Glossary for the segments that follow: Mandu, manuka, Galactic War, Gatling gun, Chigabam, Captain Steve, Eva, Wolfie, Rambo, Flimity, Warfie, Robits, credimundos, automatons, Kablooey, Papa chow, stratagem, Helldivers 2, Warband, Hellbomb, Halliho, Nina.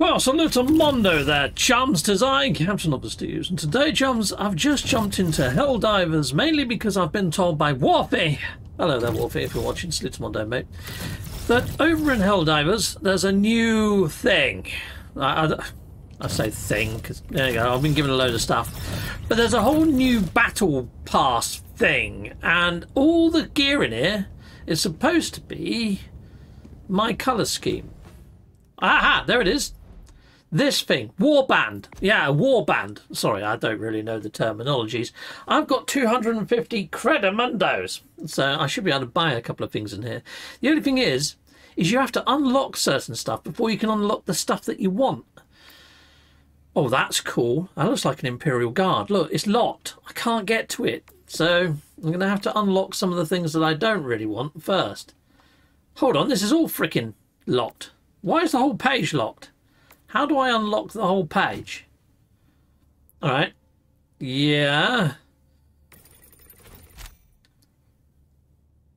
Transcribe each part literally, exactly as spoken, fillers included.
Well, salute to Mondo there, chums. Tis I, Captain of the Steves, and today, chums, I've just jumped into Helldivers, mainly because I've been told by Warfie, hello there, Wolfie, if you're watching, salute to Mondo, mate, that over in Helldivers, there's a new thing. I, I, I say thing, because, there you go, I've been given a load of stuff. But there's a whole new battle pass thing, and all the gear in here is supposed to be my colour scheme. Aha, there it is. This thing, Warband. Yeah, Warband. Sorry, I don't really know the terminologies. I've got two hundred fifty credimundos, so I should be able to buy a couple of things in here. The only thing is, is you have to unlock certain stuff before you can unlock the stuff that you want. Oh, that's cool. That looks like an Imperial Guard. Look, it's locked. I can't get to it, so I'm going to have to unlock some of the things that I don't really want first. Hold on, this is all freaking locked. Why is the whole page locked? How do I unlock the whole page? All right. Yeah.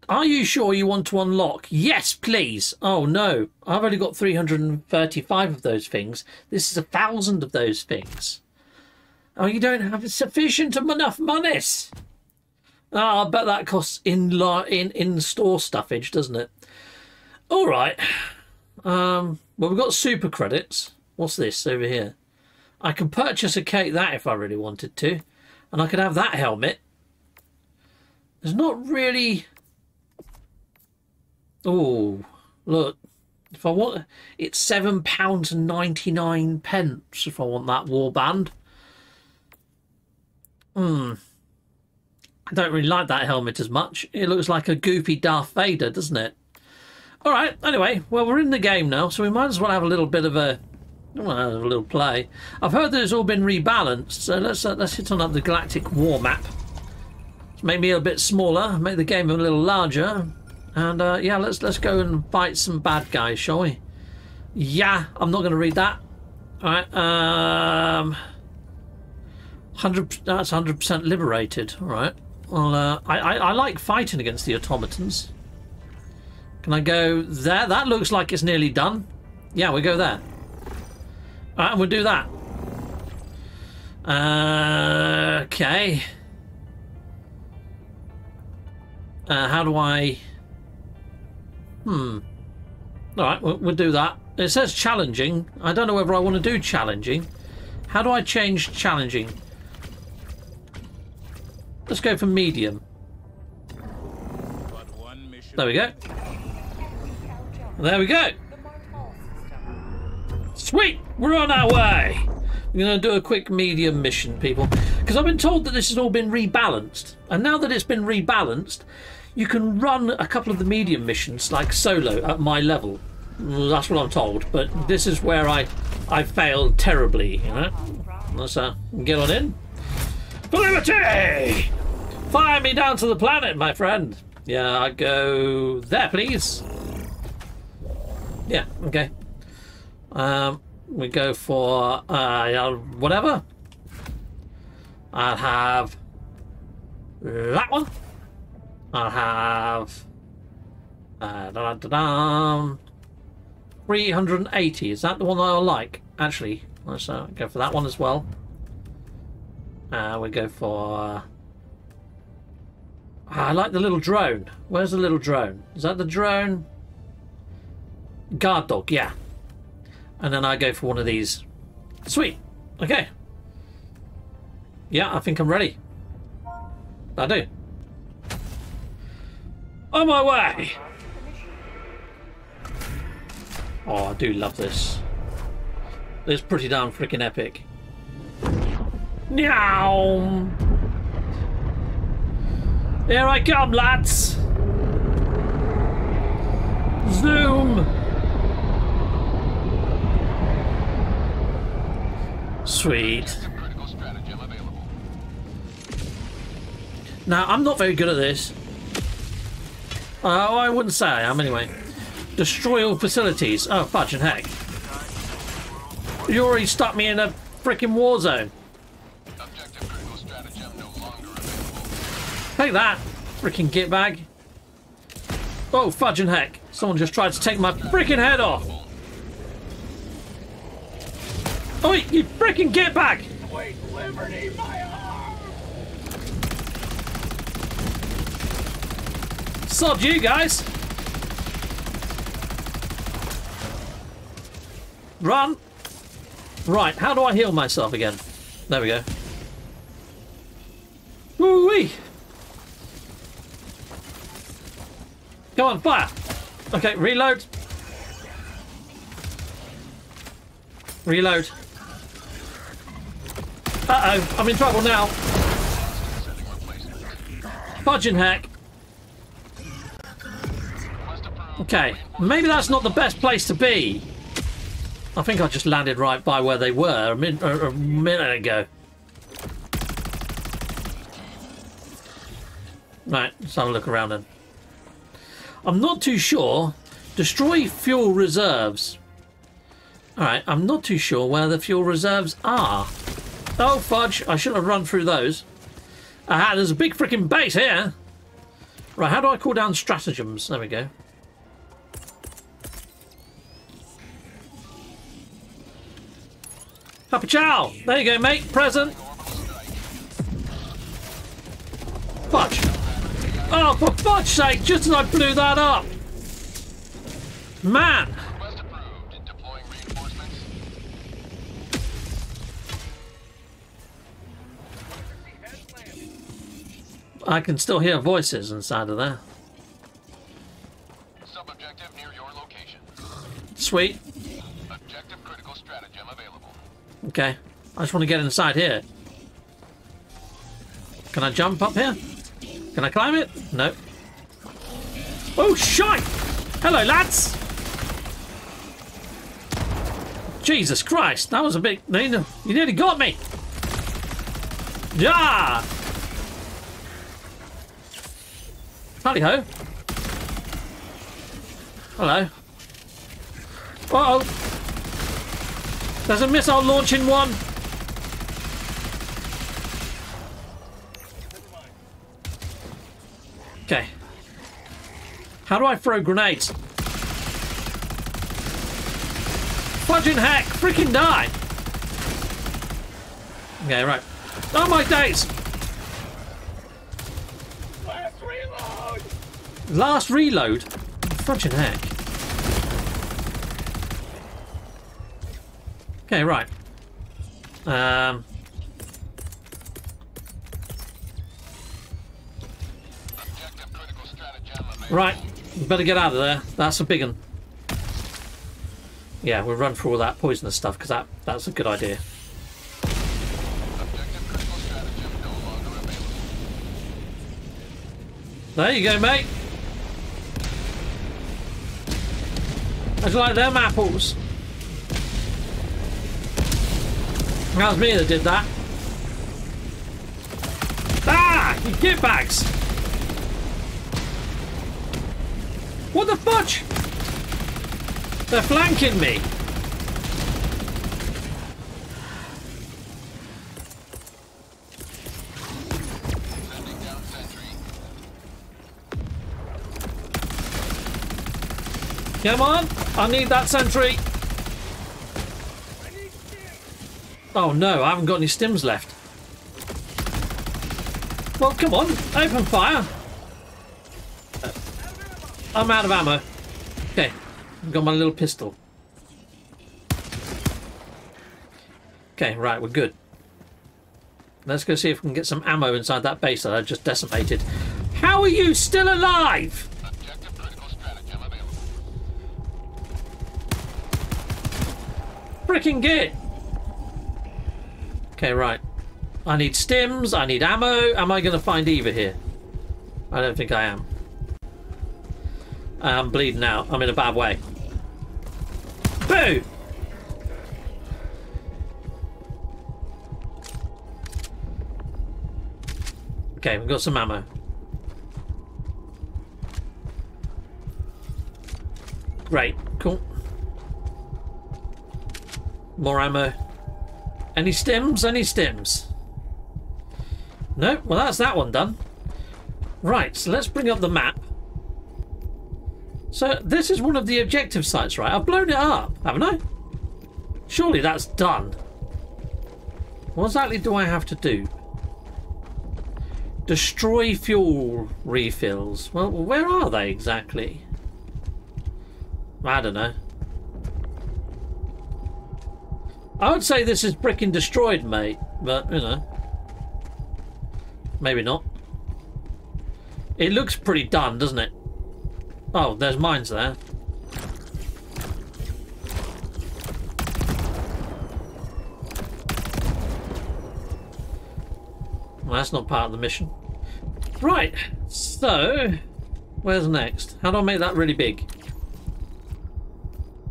Are you sure you want to unlock? Yes, please. Oh, no. I've only got three hundred thirty-five of those things. This is a thousand of those things. Oh, you don't have sufficient enough monies. Ah, oh, I bet that costs in-store in, in stuffage, doesn't it? All right. Um, well, we've got super credits. What's this over here? I can purchase a cake that if I really wanted to, and I could have that helmet. There's not really. Oh, look! If I want, it's seven pounds and ninety-nine pence. If I want that warband. Hmm. I don't really like that helmet as much. It looks like a goopy Darth Vader, doesn't it? All right. Anyway, well, we're in the game now, so we might as well have a little bit of a. Well, a little play. I've heard that it's all been rebalanced, so let's uh, let's hit on up the Galactic War map. Make me a bit smaller, make the game a little larger, and uh, yeah, let's let's go and fight some bad guys, shall we? Yeah, I'm not going to read that. All right, um, hundred that's hundred percent liberated. All right. Well, uh, I, I I like fighting against the automatons. Can I go there? That looks like it's nearly done. Yeah, we go there. All right, and we'll do that. Uh, okay. Uh, how do I... Hmm. All right, we'll, we'll do that. It says challenging. I don't know whether I want to do challenging. How do I change challenging? Let's go for medium. There we go. There we go. Sweet, we're on our way. We're going to do a quick medium mission, people, because I've been told that this has all been rebalanced, and now that it's been rebalanced, you can run a couple of the medium missions like solo at my level. That's what I'm told, but this is where I I failed terribly, you know. Let's uh, get on in. Flimity! Fire me down to the planet, my friend. Yeah, I go there, please. Yeah, okay. Um, we go for uh, whatever. I'll have that one. I'll have uh, da, da, da, da, three hundred eighty. Is that the one that I like? Actually, let's uh, go for that one as well. Uh, we go for. Uh, I like the little drone. Where's the little drone? Is that the drone? Guard dog, yeah. And then I go for one of these. Sweet. Okay. Yeah, I think I'm ready. I do. On my way. Oh, I do love this. It's pretty damn freaking epic. Meow. Here I come, lads. Zoom. Sweet. Now, I'm not very good at this. Oh, uh, I wouldn't say I am, anyway. Destroy all facilities. Oh, fudge and heck. You already stuck me in a freaking war zone. Objective critical stratagem no longer available. Take that, freaking gitbag. Oh, fudge and heck. Someone just tried to take my freaking head off. Oh, wait, you freaking get back! Wait, Liberty, my arm! Sod you guys! Run! Right, how do I heal myself again? There we go. Woo-wee! Come on, fire! Okay, reload. Reload. Uh-oh, I'm in trouble now. Fudging heck. Okay, maybe that's not the best place to be. I think I just landed right by where they were a, min a, a minute ago. Right, let's have a look around then. I'm not too sure. Destroy fuel reserves. Alright, I'm not too sure where the fuel reserves are. Oh, fudge. I shouldn't have run through those. Aha, there's a big freaking base here. Right, how do I call down stratagems? There we go. Papa chow! There you go, mate. Present. Fudge. Oh, for fudge's sake, just as I blew that up. Man. I can still hear voices inside of there. Sub-objective near your location. Sweet. Objective critical stratagem available. Okay. I just want to get inside here. Can I jump up here? Can I climb it? No. Oh, shite! Hello, lads! Jesus Christ, that was a big... Nina, you nearly got me! Yeah! Halliho. Hello. Uh-oh. There's a missile launching one. Okay. How do I throw grenades? Fudging heck! Freaking die! Okay, right. Oh my days! Last reload? Fudging heck. Okay, right. Um. Right, better get out of there. That's a big one. Yeah, we'll run through all that poisonous stuff because that, that's a good idea. There you go, mate. I just like them apples. That was me that did that. Ah! You get bags! What the fudge? They're flanking me. Sending down sentry. Come on. I need that sentry. Oh no, I haven't got any stims left. Well, come on, open fire. I'm out of ammo. Okay, I've got my little pistol. Okay, right, we're good. Let's go see if we can get some ammo inside that base that I just decimated. How are you still alive? Objective critical stratagem available. Freaking get. Okay, right. I need stims, I need ammo. Am I going to find Eva here? I don't think I am. I'm bleeding out. I'm in a bad way. Boo! Okay, we've got some ammo. Great. Cool. More ammo. Any stims? Any stims? No? Well, that's that one done. Right, so let's bring up the map. So this is one of the objective sites, right? I've blown it up, haven't I? Surely that's done. What exactly do I have to do? Destroy fuel refills. Well, where are they exactly? I don't know. I would say this is brick and destroyed, mate, but you know, maybe not. It looks pretty done, doesn't it? Oh, there's mines there. Well, that's not part of the mission. Right, so where's next? How do I make that really big?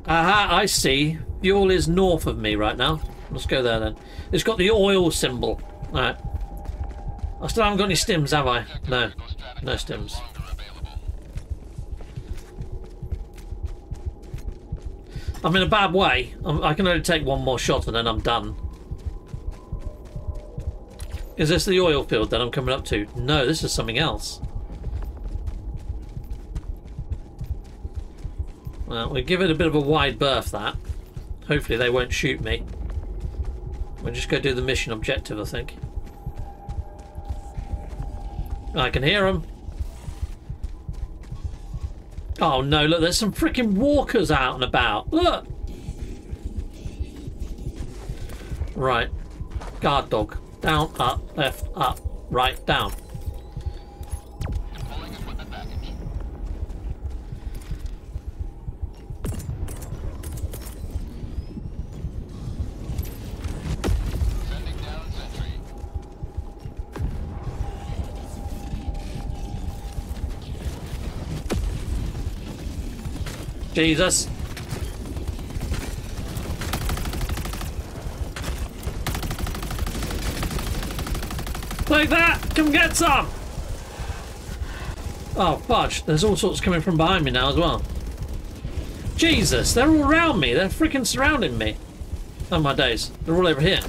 Aha, I see. Fuel is north of me right now. Let's go there then. It's got the oil symbol. Alright. I still haven't got any stims, have I? No. No stims. I'm in a bad way. I can only take one more shot and then I'm done. Is this the oil field that I'm coming up to? No, this is something else. Well, we give it a bit of a wide berth, that. Hopefully they won't shoot me. We'll just go do the mission objective, I think. I can hear them. Oh no, look, there's some freaking walkers out and about. Look! Right. Guard dog. Down, up, left, up, right, down. Jesus. Like that! Come get some! Oh, fudge. There's all sorts coming from behind me now as well. Jesus, they're all around me. They're freaking surrounding me. Oh, my days. They're all over here.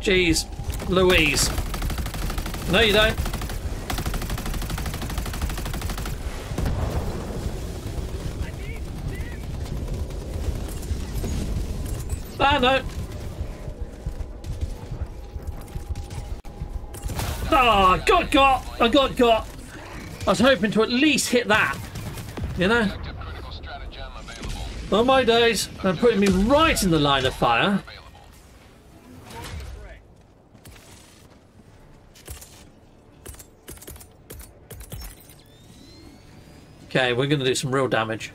Jeez. Louise. No, you don't. Ah, no. Ah, oh, got got. I got got. I was hoping to at least hit that. You know? Oh, my days. They're putting me right in the line of fire. Okay, we're going to do some real damage.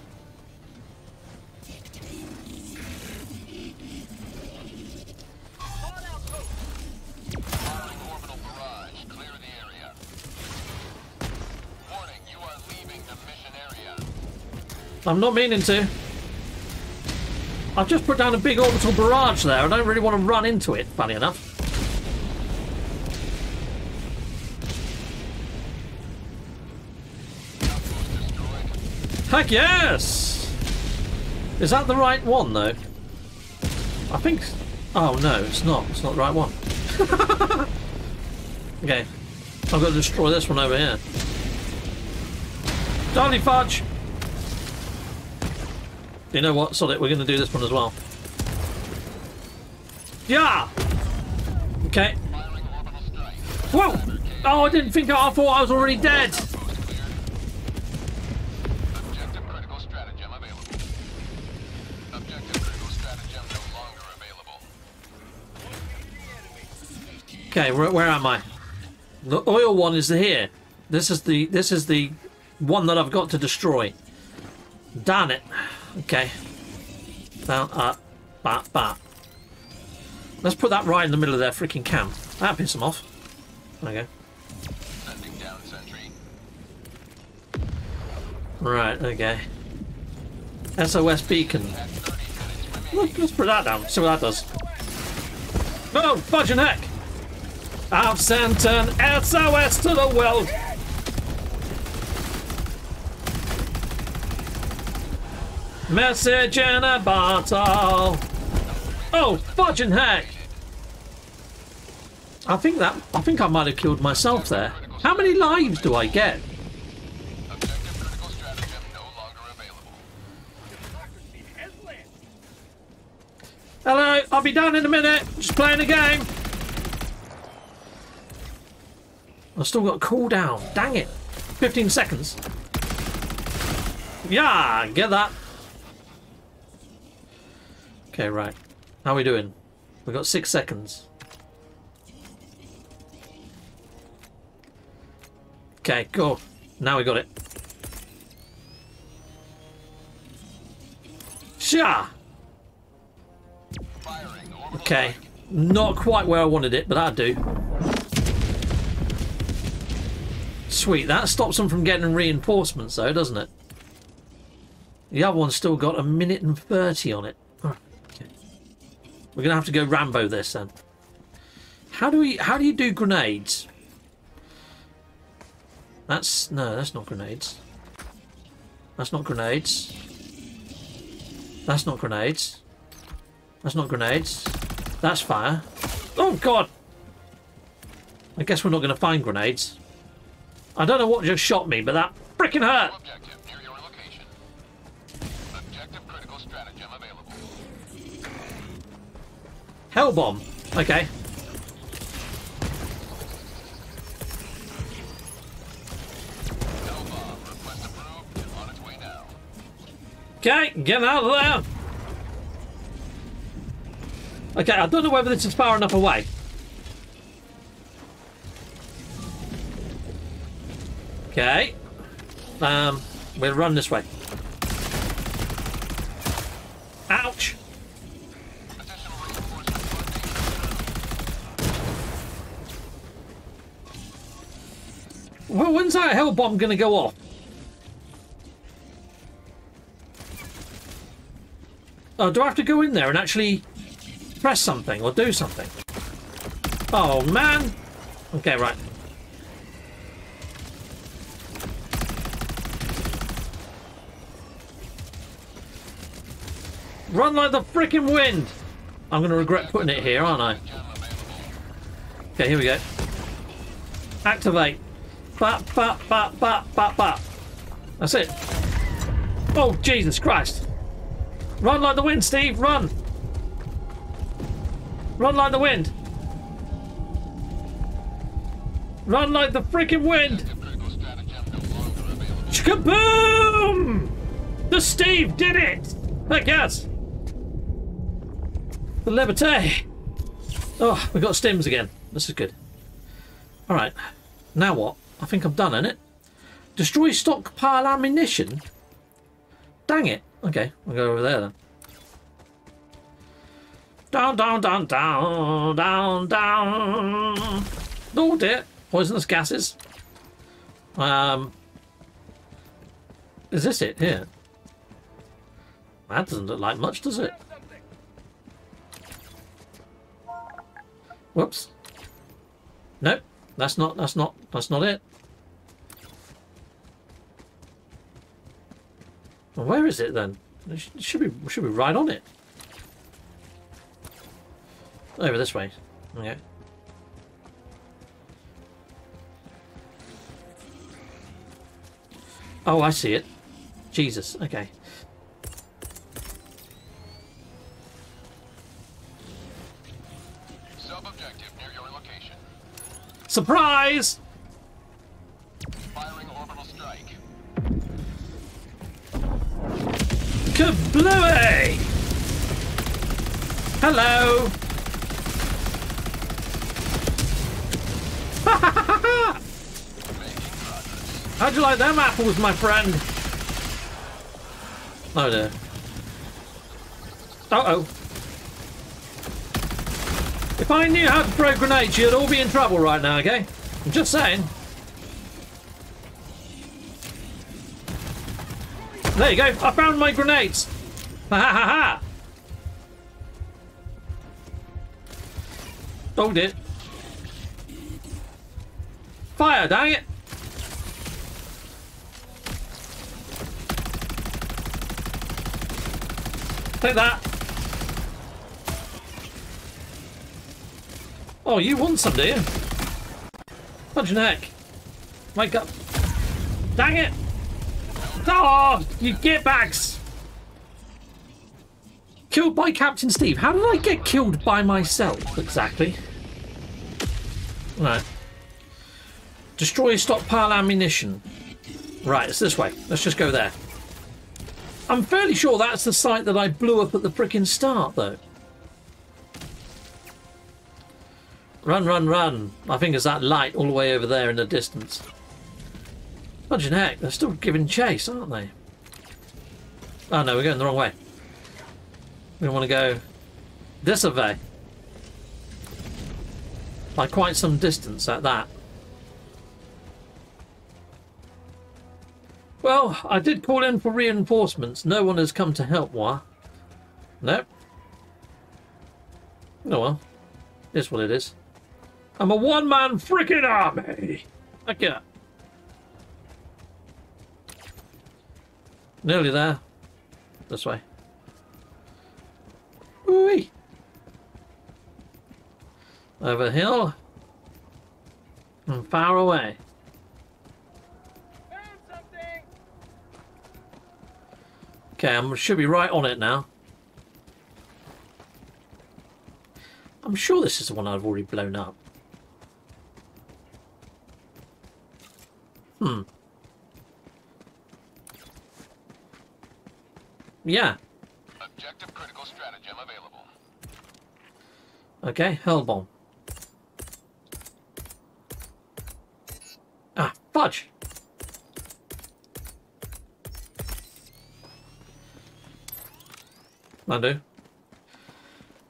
I'm not meaning to. I've just put down a big orbital barrage there. I don't really want to run into it, funny enough. Heck yes! Is that the right one, though? I think... Oh, no, it's not. It's not the right one. Okay. I've got to destroy this one over here. Darling fudge! You know what? Sod it. We're going to do this one as well. Yeah! Okay. Whoa! Oh, I didn't think... I thought I was already dead! Okay, where, where am I? The oil one is here. This is the this is the one that I've got to destroy. Damn it. Okay. Down, up, back, back. Let's put that right in the middle of their freaking camp. That piss them off. There we go. Sending down sentry. Right. Okay. S O S beacon. Look, let's put that down. See what that does. Oh, fudging heck! I've sent an S O S to the world! Message in a bottle! Oh, fudging heck! I think that... I think I might have killed myself there. How many lives do I get? be done in a minute. Just playing a game. I've still got a cooldown. Dang it. fifteen seconds. Yeah, get that. Okay, right. How are we doing? We've got six seconds. Okay, cool. Now we got it. Sha! Okay. Not quite where I wanted it, but that'll do. Sweet. That stops them from getting reinforcements, though, doesn't it? The other one's still got a minute and thirty on it. Oh, okay. We're going to have to go Rambo this, then. How do we... How do you do grenades? That's... No, that's not grenades. That's not grenades. That's not grenades. That's not grenades. That's fire. Oh, God! I guess we're not going to find grenades. I don't know what just shot me, but that frickin' hurt! Objective near your location. Objective critical stratagem available. Hellbomb. Okay. Okay, get out of there! Okay, I don't know whether this is far enough away. Okay. Um, we'll run this way. Ouch! Well, when's that hell bomb gonna go off? Oh, do I have to go in there and actually press something or do something? Oh, man! Okay, right. Run like the frickin' wind! I'm going to regret putting it here, aren't I? Okay, here we go. Activate. Bap, bap, bap, bap, bap, bap. That's it. Oh, Jesus Christ. Run like the wind, Steve! Run! Run like the wind! Run like the freaking wind! Chigabam! The Steve did it! Heck yes! The Liberté! Oh, we got stims again. This is good. Alright. Now what? I think I'm done, innit? Destroy stockpile ammunition? Dang it! Okay, we'll go over there then. Down, down, down, down, down, down. Oh dear, poisonous gases. Um, is this it here? That doesn't look like much, does it? Whoops. Nope, that's not. That's not. That's not it. Well, where is it then? It should be should be right on it. Over this way. Okay. Oh, I see it. Jesus. Okay. Sub-objective near your location. Surprise! Firing orbital strike. Kablooey! Hello! How'd you like them apples, my friend? Oh dear. Uh-oh. If I knew how to throw grenades, you'd all be in trouble right now, okay? I'm just saying. There you go, I found my grenades! Ha ha ha ha! Hold it. Fire, dang it! Take that! Oh, you want some, do you? Punch your neck. Wake up. Dang it! Oh, you get bags! Killed by Captain Steve. How did I get killed by myself exactly? Right. Destroy stockpile ammunition. Right, it's this way. Let's just go there. I'm fairly sure that's the site that I blew up at the frickin' start, though. Run, run, run. I think it's that light all the way over there in the distance. Imagine heck, they're still giving chase, aren't they? Oh no, we're going the wrong way. We want to go this way. By quite some distance at that. Well, I did call in for reinforcements. No one has come to help, Wah. Nope. No, well. It is what it is. I'm a one-man freaking army! Look at that. Nearly there. This way. Ooh-wee. Over the hill. And far away. Okay, I should be right on it now. I'm sure this is the one I've already blown up. Hmm. Yeah. Objective critical stratagem available. Okay, Hellbomb. Ah, fudge! Mandu.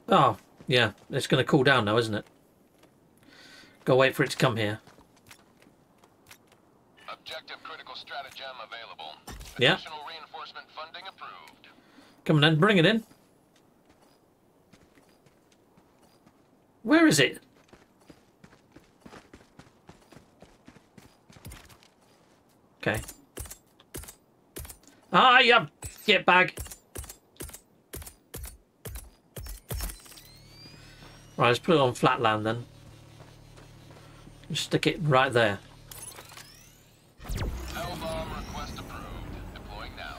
Oh, yeah. It's going to cool down now, isn't it? Go wait for it to come here. Objective critical stratagem available. Yeah. Additional reinforcement funding approved. Come on then, bring it in. Where is it? Okay. Ah, you get back. Right, let's put it on flat land then. Just stick it right there. Hellbomb request approved. Deploying now.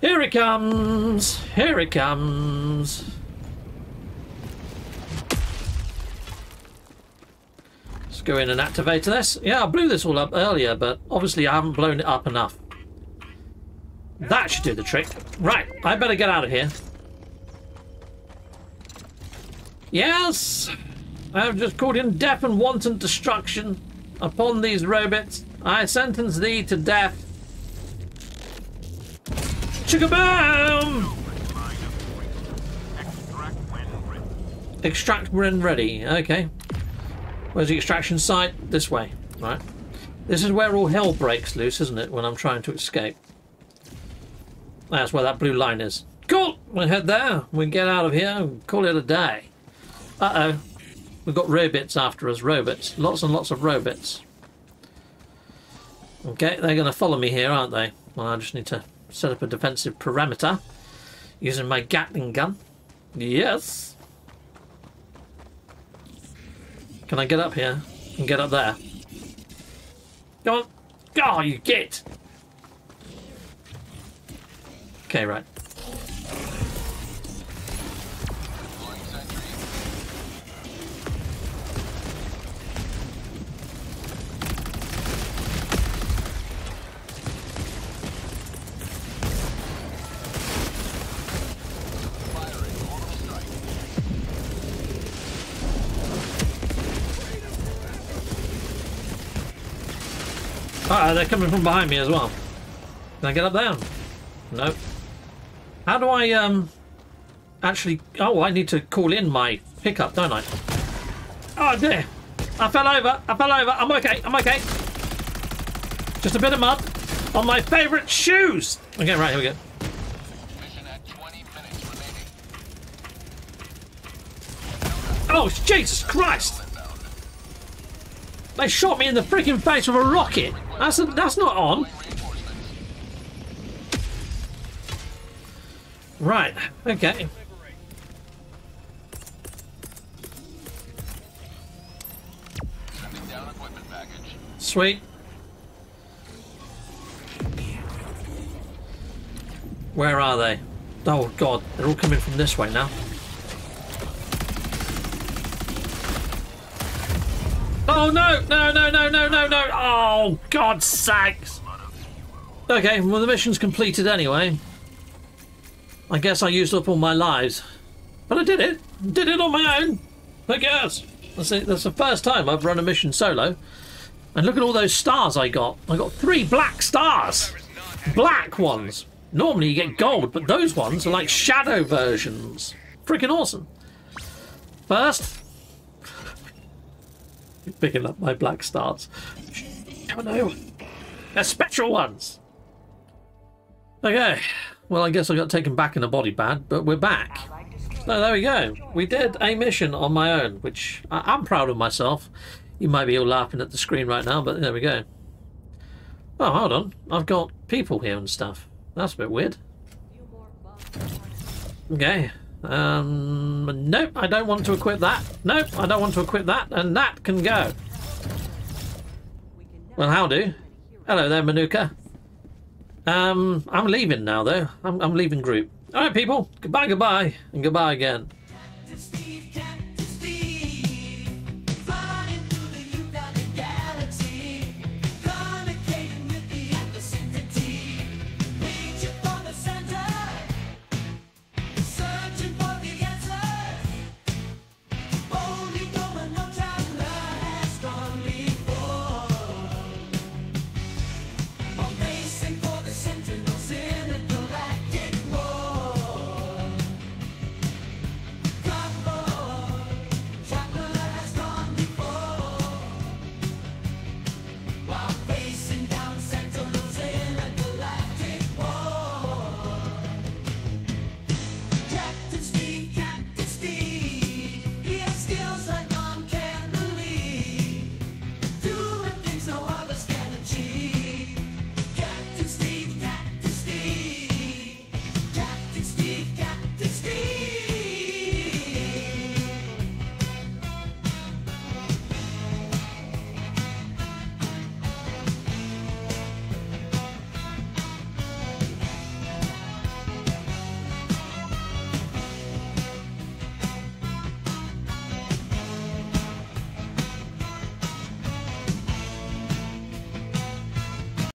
Here it comes! Here it comes! Let's go in and activate this. Yeah, I blew this all up earlier, but obviously I haven't blown it up enough. That should do the trick. Right, I better get out of here. Yes! I have just called in death and wanton destruction upon these Robits. I sentence thee to death. Chigabam! Extract when ready. Okay. Where's the extraction site? This way. Right. This is where all hell breaks loose, isn't it? When I'm trying to escape. That's where that blue line is. Cool! We'll head there. We'll get out of here and call it a day. Uh oh, we've got Robits after us. Robits, lots and lots of Robits. Okay, they're going to follow me here, aren't they? Well, I just need to set up a defensive perimeter using my Gatling gun. Yes. Can I get up here and get up there? Come on, go! Oh, you get. Okay, right. Uh, they're coming from behind me as well. Can I get up there? Nope. How do I um actually? Oh, I need to call in my pickup, don't I? Oh dear! I fell over. I fell over. I'm okay. I'm okay. Just a bit of mud on my favourite shoes. Okay, right here we go. Mission at twenty minutes remaining. Oh Jesus Christ! They shot me in the freaking face with a rocket. That's a, that's not on. Right. Okay. Sweet. Where are they? Oh god, they're all coming from this way now. Oh no, no, no, no, no, no, no. Oh, God's sakes. Okay, well, the mission's completed anyway. I guess I used up all my lives. But I did it. Did it on my own, I guess. That's, it. That's the first time I've run a mission solo. And look at all those stars I got. I got three black stars. Black ones. Normally you get gold, but those ones are like shadow versions. Freaking awesome. First... picking up my black stars. Oh no, they're special ones. Okay, well I guess I got taken back in a body bag, but we're back. So there we go. We did a mission on my own, which I I'm proud of myself. You might be all laughing at the screen right now, but there we go. Oh, hold on. I've got people here and stuff. That's a bit weird. Okay. Um, nope, I don't want to equip that. Nope, I don't want to equip that. And that can go. Well, howdy. Hello there, Manuka. Um, I'm leaving now, though. I'm, I'm leaving group. All right, people. Goodbye, goodbye, and goodbye again.